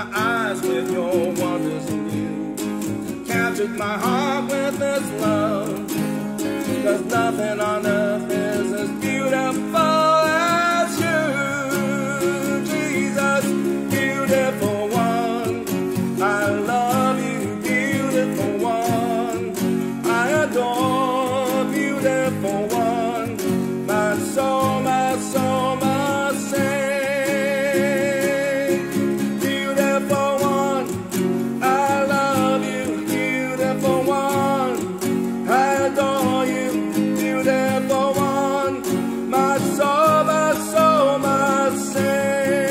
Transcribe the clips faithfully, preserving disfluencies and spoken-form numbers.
my eyes with your wonders new. Captured my heart with this love, cause nothing on earth is as beautiful as you. Jesus, beautiful one, I love you, beautiful one, I adore, beautiful one, my soul, my soul, my sing. Beautiful one, I love you, beautiful one, I adore you. Beautiful one, my soul, my soul, my sing.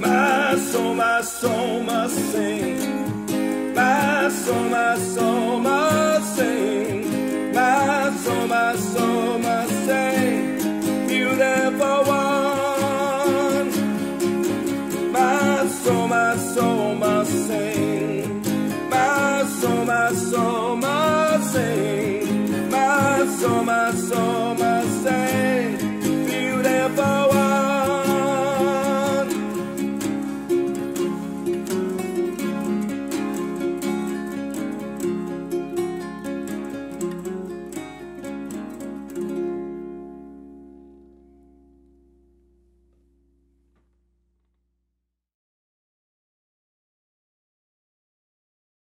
My soul, my soul, my sing. My soul, my soul.